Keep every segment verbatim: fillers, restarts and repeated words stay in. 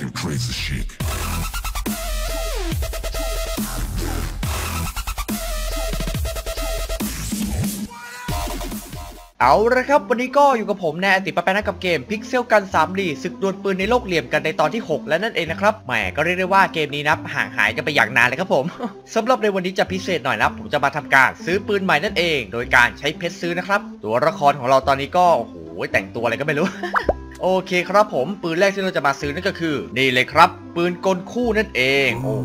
fucking crazy shit.เอาละครับวันนี้ก็อยู่กับผมแนนติปะแปนะกับเกม Pixel Gun ทรีดี ศึกดวลปืนในโลกเหลี่ยมกันในตอนที่หกแล้วนั่นเองนะครับแหมก็เรียกได้ว่าเกมนี้นะห่างหายกันไปอย่างนานเลยครับผม สำหรับในวันนี้จะพิเศษหน่อยนะผมจะมาทำการซื้อปืนใหม่นั่นเองโดยการใช้เพชรซื้อนะครับตัวละครของเราตอนนี้ก็โอ้โหแต่งตัวอะไรก็ไม่รู้ โอเคครับผมปืนแรกที่เราจะมาซื้อนั่นก็คือนี่เลยครับปืนกลคู่นั่นเองโอ้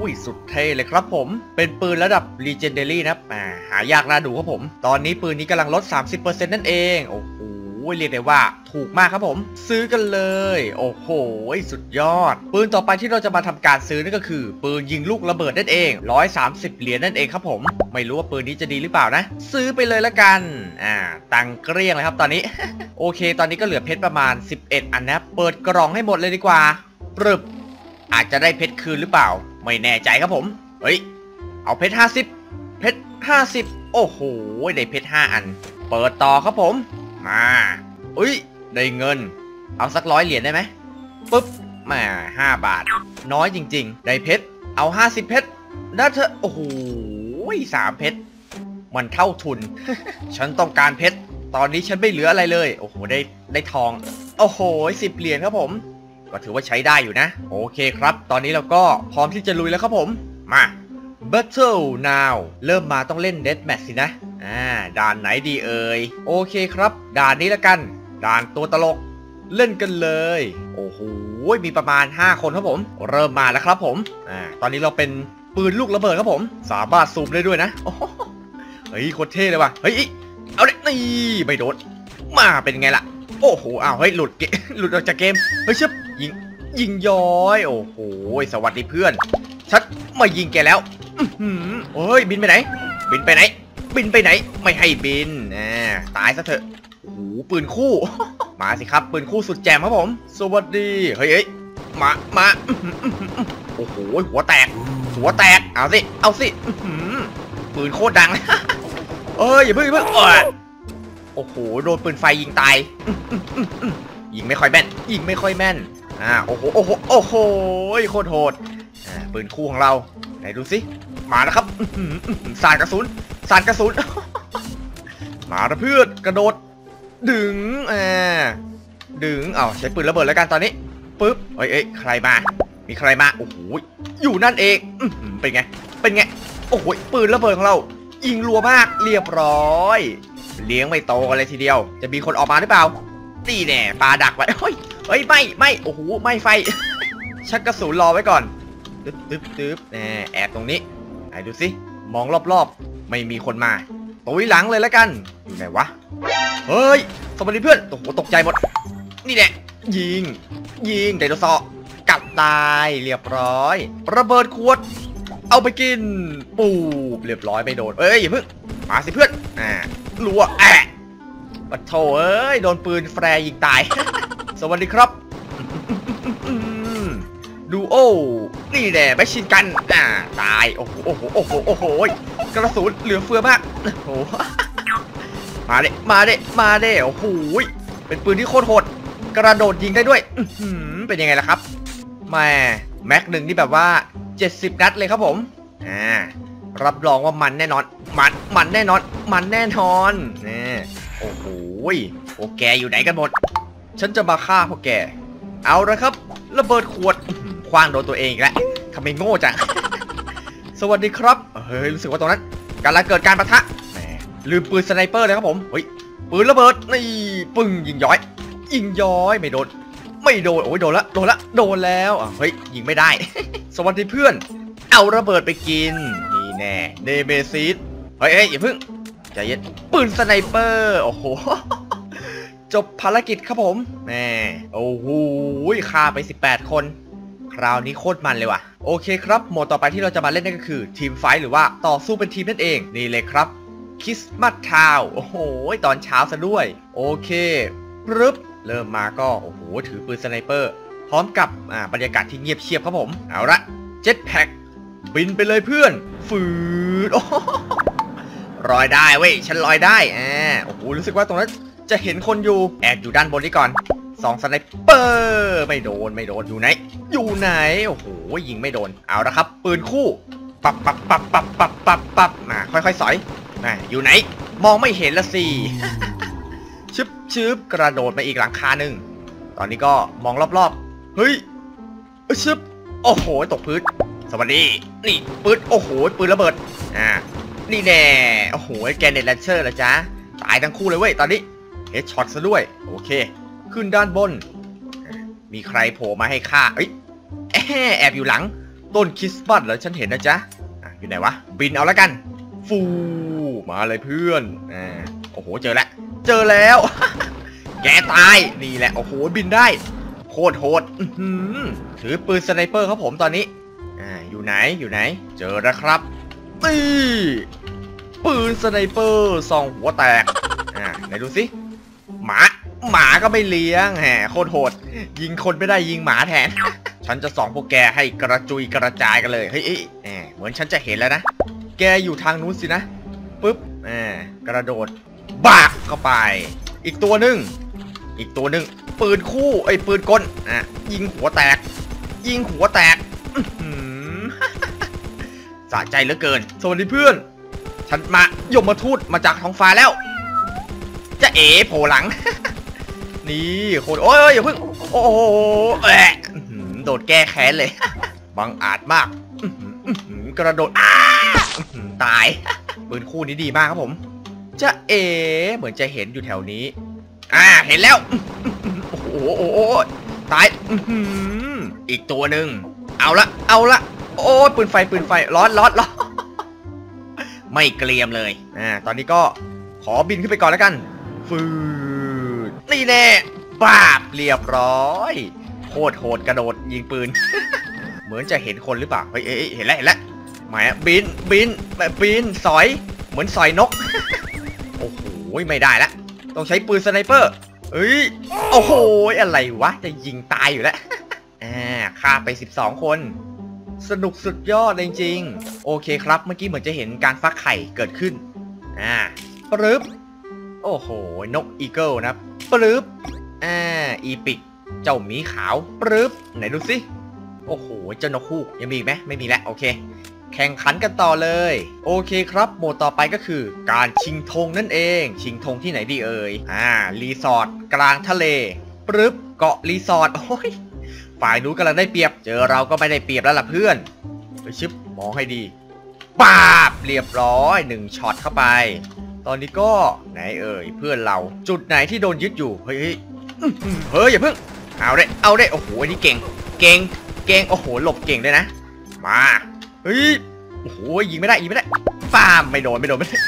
อุ้ยสุดเท่เลยครับผมเป็นปืนระดับ Legendary นะครับหายากน่าดูครับผมตอนนี้ปืนนี้กำลังลด สามสิบเปอร์เซ็นต์ นั่นเองโอ้โหเรียกได้ว่าถูกมากครับผมซื้อกันเลยโอ้โหสุดยอดปืนต่อไปที่เราจะมาทำการซื้อนั่นก็คือปืนยิงลูกระเบิดนั่นเองหนึ่งร้อยสามสิบเหรียญนั่นเองครับผมไม่รู้ว่าปืนนี้จะดีหรือเปล่านะซื้อไปเลยละกันอ่าตังเกลี้ยงเลยครับตอนนี้ โอเคตอนนี้ก็เหลือเพชรประมาณสิบเอ็ดอันนะเปิดกล่องให้หมดเลยดีกว่าปรึบอาจจะได้เพชรคืนหรือเปล่าไม่แน่ใจครับผมเฮ้ยเอาเพชรห้าสิบเพชรห้าสิบโอ้โหได้เพชรห้าอันเปิดต่อครับผมมาเฮ้ยได้เงินเอาสักร้อยเหรียญได้ไหมปึ๊บมาห้าบาทน้อยจริงๆได้เพชรเอาห้าสิบเพชรได้เถอะโอ้โหสามเพชรมันเท่าทุน ฉันต้องการเพชรตอนนี้ฉันไม่เหลืออะไรเลยโอ้โหได้ได้ทองโอ้โหสิบเหรียญครับผมก็ถือว่าใช้ได้อยู่นะโอเคครับตอนนี้เราก็พร้อมที่จะลุยแล้วครับผมมา Battle Now เริ่มมาต้องเล่น Death Match สินะอ่าด่านไหนดีเอ่ยโอเคครับด่านนี้ละกันด่านตัวตลกเล่นกันเลยโอ้โหมีประมาณห้าคนครับผมเริ่มมาแล้วครับผมอ่าตอนนี้เราเป็นปืนลูกระเบิดครับผมสามารถซูมได้ด้วยนะเฮ้ยโคตรเท่เลยว่ะเฮ้ยเอาเลยนี่ไม่โดนมาเป็นไงล่ะโอ้โหอ้าวเฮ้ยหลุดเกหลุดออกจากเกมเฮ้ยชึบยิงยิงย้อยโอ้โหสวัสดีเพื่อนชัดมายิงแกแล้วอืมเฮ้ยบินไปไหนบินไปไหนบินไปไหนไม่ให้บินนะตายซะเถอะโอ้โหปืนคู่ มาสิครับปืนคู่สุดแจมครับผมสวัสดีเฮ้ยมามาโอ้โหหัวแตกหัวแตกเอาสิเอาสิปืนโคตรดัง เอ้ยอย่าเพิ่งอย่าเพิ่งโอ้โหโดนปืนไฟยิงตายยิงไม่ค่อยแม่นยิงไม่ค่อยแม่นอ่าโอ้โหโอ้โหโอ้โหโคตรโหดอ่าปืนคู่ของเราไหนดูสิมาแล้วครับสาดกระสุนสาดกระสุนมาระเพื่อนกระโดดดึงอ่าดึงเอาใช้ปืนระเบิดแล้วกันตอนนี้ปึ๊บเอ้ยเอ้ยใครมามีใครมาโอ้โหอยู่นั่นเองเป็นไงเป็นไงโอ้โหปืนระเบิดของเรายิงรัวมากเรียบร้อยเลี้ยงไม่โตกันเลยทีเดียวจะมีคนออกมาหรือเปล่าตีแน่ปลาดักไว้เฮ้ยเฮ้ยไม่ไม่โอ้โหไม่ไฟ ชักกระสุนรอไว้ก่อนตึ๊บตึ๊บตึ๊บแน่แอบตรงนี้ไหนดูสิมองรอบๆไม่มีคนมาตุ้ยหลังเลยแล้วกันอยู่ไหนวะเฮ้ยสวัสดีเพื่อนโอ้โหตกใจหมดนี่แน่ยิงยิงไดโนเสาร์กัดตายเรียบร้อยระเบิดขวดเอาไปกินปูบเรียบร้อยไม่โดนเอ้ยอย่าเพิ่งมาสิเพื่อนอ่ารัวแอะปะโถเอ้ยโดนปืนแฟร์ยิงตาย สวัสดีครับดูโอ้นี่แหละแมชชีนกันอ่าตายโอ้โหโอ้โหโอ้โหโอ้โหกระสุนเหลือเฟือมากโอ้โห มาเด้มาเด้มาเด้โอ้โหเป็นปืนที่โคตรโหดกระโดดยิงได้ด้วยเป็นยังไงล่ะครับแม่แม็กหนึ่งนี่แบบว่าเจ็ดสิบนัดเลยครับผมอ่ารับรองว่ามันแน่นอนมันมันแน่นอนมันแน่นอนนี่โอ้โหพวกแกอยู่ไหนกันหมดฉันจะมาฆ่าพวกแกเอาละครับระเบิดขวดคว้างโดนตัวเองอีกแล้วทำไมโง่จัง สวัสดีครับเฮ้ยรู้สึกว่าตรงนั้นกำลังเกิดการปะทะแหมลืมปืนสไนเปอร์เลยครับผมเฮ้ยปืนระเบิดนี่ปึ้งยิงย้อยยิงย้อยไม่โดนไม่โดนโอ้ยโดนละโดนละโดนแล้วเฮ้ยยิงไม่ได้ สวัสดีเพื่อนเอาระเบิดไปกินนี่แน่เนเมซิสเฮ้ยอย่าเพิ่งใจเย็นปืนสไนเปอร์โอ้โห จบภารกิจครับผมแม่โอ้โหฆ่าไปสิบแปดคนคราวนี้โคตรมันเลยว่ะโอเคครับโหมดต่อไปที่เราจะมาเล่นนั่นก็คือทีมไฟท์หรือว่าต่อสู้เป็นทีมนั่นเองนี่เลยครับคริสต์มาสทาวน์โอ้โหตอนเช้าซะด้วยโอเครึบเริ่มมาก็โอ้โหถือปืนสไนเปอร์พร้อมกับบรรยากาศที่เงียบเชียบครับผมเอาละเจ็ตแพ็กบินไปเลยเพื่อนฝืดลอยได้เว้ยฉันลอยได้แอบโอ้โหรู้สึกว่าตรงนั้นจะเห็นคนอยู่แอบอยู่ด้านบนนี้ก่อน สองสไนเปอร์ไม่โดนไม่โดนอยู่ไหนอยู่ไหนโอ้โหยิงไม่โดนเอาละครับปืนคู่ปับปับปับปับปับปับปับมาค่อยๆสอยมาอยู่ไหนมองไม่เห็นละสิชึบชึบกระโดดไปอีกหลังคาหนึ่งตอนนี้ก็มองรอบๆเฮ้ยชึบโอ้โหตกพื้นสวัสดีนี่ปืนโอ้โหปืนระเบิดอ่านี่แน่โอ้โหแกเนตแลนเชอร์ละจ้าตายทั้งคู่เลยเว้ยตอนนี้เฮดช็อตซะด้วยโอเคขึ้นด้านบนมีใครโผล่มาให้ฆ่าเอ้ยแอบอยู่หลังต้นคริสต์มาสเหรอฉันเห็นนะจ๊ะอยู่ไหนวะบินเอาละกันฟูมาเลยเพื่อนอ่าโอ้โหเจอแล้วเจอแล้ว แกตายนี่แหละโอ้โหบินได้โคตรโหดถือปืนสไนเปอร์ครับผมตอนนี้อ่าอยู่ไหนอยู่ไหนเจอแล้วครับตีปืนสไนเปอร์ส่องหัวแตกอ่าไหนดูสิหมาหมาก็ไม่เลี้ยงแหมโคตรโหดยิงคนไม่ได้ยิงหมาแทน ฉันจะส่องพวกแกให้กระจุยกระจายกันเลยเฮ้ยแหมเหมือนฉันจะเห็นแล้วนะแกอยู่ทางนู้นสินะปึ๊บแหมกระโดดบากเข้าไปอีกตัวหนึ่งอีกตัวหนึ่งปืนคู่ไอ้ปืนกลอ่ะยิงหัวแตกยิงหัวแตก สะใจเหลือเกินสวัสดีเพื่อนฉันมายมทูตมาจากท้องฟ้าแล้วจะเอ๋โผล่หลัง นี่โคตรโอ้ยอย่าเพิ่งโอ้โหแหะโดดแก้แค้นเลย บังอาจมาก กระโดดตาย ปืนคู่นี้ดีมากครับผมจะเอ๋เหมือนจะเห็นอยู่แถวนี้อ่าเห็นแล้ว โอ้โหตาย อีกตัวหนึ่งเอาละเอาละโอ้ปืนไฟปืนไฟร้อนร้อนร้อนไม่เกรียมเลยอ่าตอนนี้ก็ขอบินขึ้นไปก่อนแล้วกันฟืดนี่แน่บาบเรียบร้อยโคตรโหดกระโดดยิงปืน เหมือนจะเห็นคนหรือเปล่าเฮ้ยเห็นแล้วเห็นแล้วหมายบินบินแบบบินสอยเหมือนสอยนก โอ้โหไม่ได้ละต้องใช้ปืนสไนเปอร์เฮ้ยโอ้โหอะไรวะจะยิงตายอยู่แล้ว อ่าฆ่าไปสิบสองคนสนุกสุดยอดจริงๆโอเคครับเมื่อกี้เหมือนจะเห็นการฟักไข่เกิดขึ้นอ่าปรึบโอ้โหนกอีเกิลนะปรึบอ่าอีปิกเจ้าหมีขาวปรึบไหนดูสิโอ้โหเจ้านกฮูกยังมีอีกไหมไม่มีแล้วโอเคแข่งขันกันต่อเลยโอเคครับโหมดต่อไปก็คือการชิงธงนั่นเองชิงธงที่ไหนดีเอ่ยอ่ารีสอร์ทกลางทะเลปรึบเกาะรีสอร์ทโอ้ยฝ่ายนู้นกำลังได้เปรียบเจอเราก็ไม่ได้เปรียบแล้วล่ะเพื่อนไปชิบมองให้ดีป้าบเรียบร้อยหนึ่งช็อตเข้าไปตอนนี้ก็ไหนเอ่ยเพื่อนเราจุดไหนที่โดนยึดอยู่เฮ้ยเฮ้ยอย่าเพิ่งเอาได้เอาได้โอ้โหอันนี้เก่งเก่งเก่งโอ้โหหลบเก่งเลยนะมาเฮ้ยโอ้โหยิงไม่ได้ยิงไม่ได้ป้าไม่โดนไม่โดนไม่ได้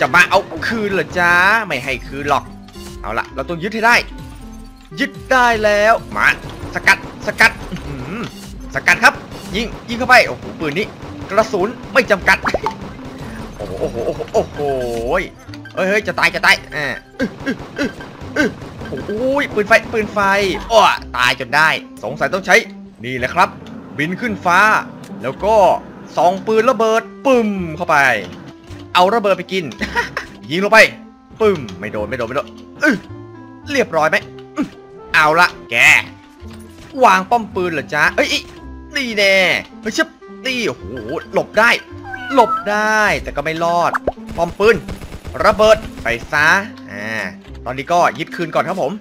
จะมาเอาคืนเหรอจ้าไม่ให้คืนหรอกเอาละเราต้องยึดให้ได้ยึดได้แล้วมาสกัดสกัดสกัดครับยิงยิงเข้าไปโอ้โหปืนนี้กระสุนไม่จำกัดโอ้โหโอ้โหโอ้โหเฮ้ยเฮ้ยจะตายจะตายอ่าโอ้ยปืนไฟปืนไฟอ้อตายจนได้สงสัยต้องใช้นี่แหละครับบินขึ้นฟ้าแล้วก็สองปืนระเบิดปึ้มเข้าไปเอาระเบิดไปกินยิงลงไปปึ้มไม่โดนไม่โดนไม่โดนเรียบร้อยไหมเอาละแกวางป้อมปืนเหรอจ๊ะเอ้ยนี่แน่เฮ้ยชิบนี่โอ้โหหลบได้หลบได้แต่ก็ไม่รอดป้อมปืนระเบิดไปซะอ่าตอนนี้ก็ยึดคืนก่อนครับผม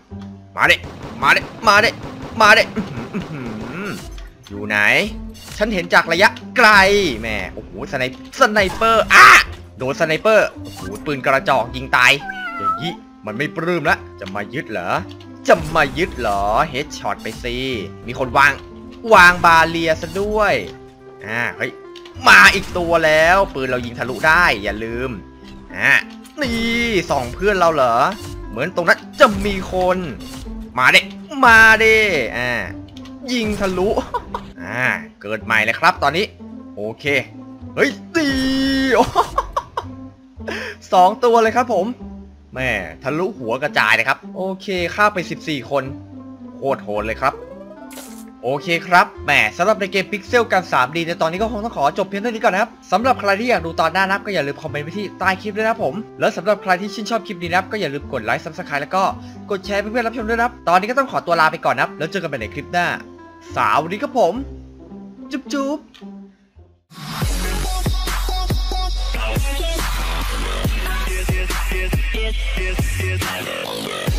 มาเด้มาเด้มาเด้มาเด้อยู่ไหนฉันเห็นจากระยะไกลแหมโอ้โหสไนสไนเปอร์อ่ะโดนสไนเปอร์โอ้โหปืนกระจอกยิงตายอย่างนี้มันไม่ปลื้มละจะมายึดเหรอจะมายึดเหรอเฮดช็อตไปสิมีคนวางวางบาเรียซะด้วยอ่าเฮ้ยมาอีกตัวแล้วปืนเรายิงทะลุได้อย่าลืมอ่านี่ส่องเพื่อนเราเหรอเหมือนตรงนั้นจะมีคนมาเด้มาเด้อ่ายิงทะลุอ่าเกิดใหม่เลยครับตอนนี้โอเคเฮ้ยตีสองตัวเลยครับผมแม่ทะลุหัวกระจายเลยครับโอเคฆ่าไปสิบสี่คนโคตรโหดเลยครับ โอเคครับแหมสำหรับในเกม Pixel Gun ทรีดี ในตอนนี้ก็คงต้องขอจบเพียงเท่านี้ก่อนนะครับสำหรับใครที่อยากดูตอนหน้านับก็อย่าลืมคอมเมนต์ไว้ที่ใต้คลิปด้วยนะผมแล้วสำหรับใครที่ชื่นชอบคลิปนี้นับก็อย่าลืมกดไลค์ Subscribe แล้วก็กดแชร์เพื่อนๆรับชมด้วยนะครับตอนนี้ก็ต้องขอตัวลาไปก่อนนะครับแล้วเจอกันใหม่ในคลิปหน้าสวัสดีครับผมจุ๊บจุ๊บ